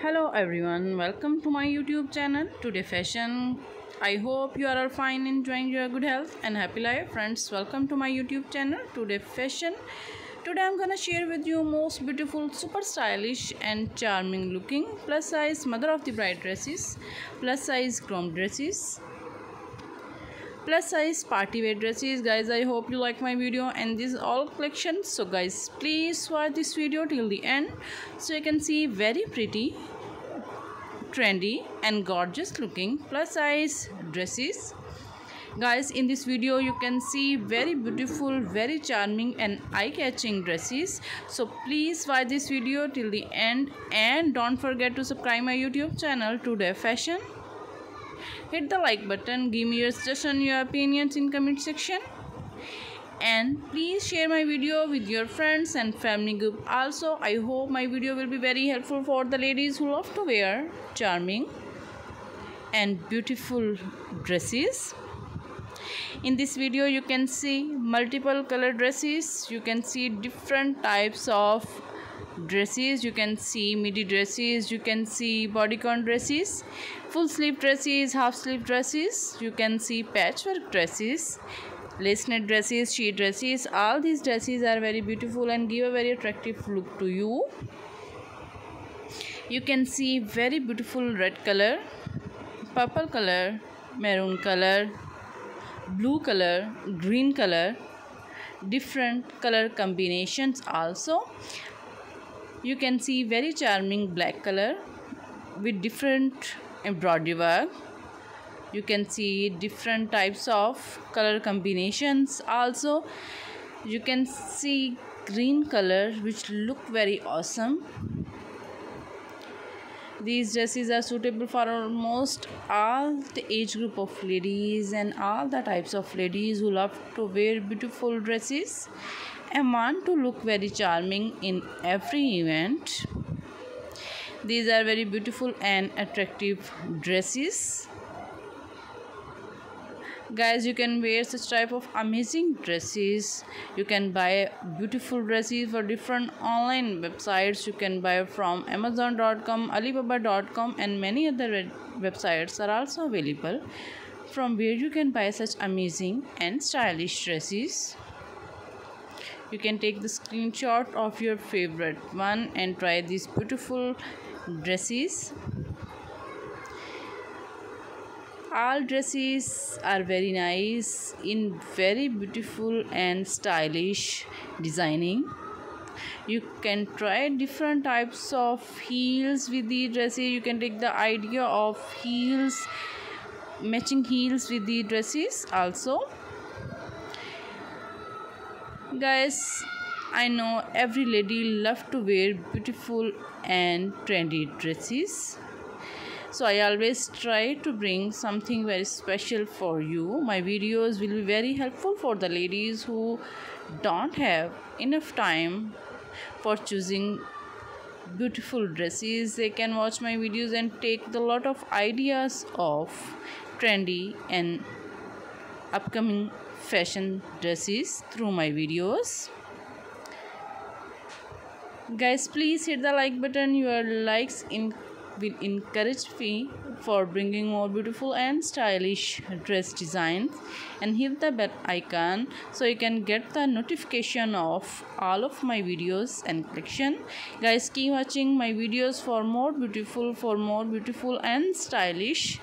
Hello everyone, welcome to my YouTube channel Today Fashion. I hope you are all fine, enjoying your good health and happy life. Friends, welcome to my YouTube channel Today Fashion. Today I'm gonna share with you most beautiful, super stylish and charming looking plus size mother of the bride dresses, plus size groom dresses, plus size party wear dresses. Guys, I hope you like my video and this is all collection. So guys, please watch this video till the end so you can see very pretty, trendy and gorgeous looking plus size dresses. Guys, in this video you can see very beautiful, very charming and eye-catching dresses. So please watch this video till the end and don't forget to subscribe my YouTube channel Today Fashion. Hit the like button, give me your suggestion, your opinions in comment section, and please share my video with your friends and family group also. I hope my video will be very helpful for the ladies who love to wear charming and beautiful dresses. In this video you can see multiple color dresses, you can see different types of dresses, you can see midi dresses, you can see bodycon dresses, full sleeve dresses, half sleeve dresses, you can see patchwork dresses, lace net dresses, sheer dresses. All these dresses are very beautiful and give a very attractive look to you. You can see very beautiful red color, purple color, maroon color, blue color, green color, different color combinations also. You can see very charming black color with different embroidery work. You can see different types of color combinations also. You can see green color which look very awesome. These dresses are suitable for almost all the age group of ladies and all the types of ladies who love to wear beautiful dresses and want to look very charming in every event. These are very beautiful and attractive dresses. Guys, you can wear such type of amazing dresses. You can buy beautiful dresses for different online websites. You can buy from amazon.com, alibaba.com and many other websites are also available from where you can buy such amazing and stylish dresses. You can take the screenshot of your favorite one and try these beautiful dresses. All dresses are very nice in very beautiful and stylish designing. You can try different types of heels with the dresses. You can take the idea of heels, matching heels with the dresses also. Guys, I know every lady loves to wear beautiful and trendy dresses. So I always try to bring something very special for you. My videos will be very helpful for the ladies who don't have enough time for choosing beautiful dresses. They can watch my videos and take a lot of ideas of trendy and upcoming fashion dresses through my videos. Guys, please hit the like button. Your likes will encourage me for bringing more beautiful and stylish dress designs, and hit the bell icon so you can get the notification of all of my videos and collection. Guys, keep watching my videos for more beautiful and stylish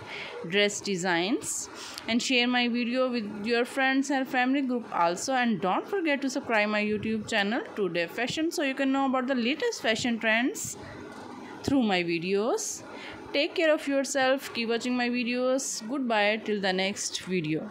dress designs, and share my video with your friends and family group also, and don't forget to subscribe my YouTube channel Today Fashion so you can know about the latest fashion trends through my videos. Take care of yourself. Keep watching my videos. Goodbye till the next video.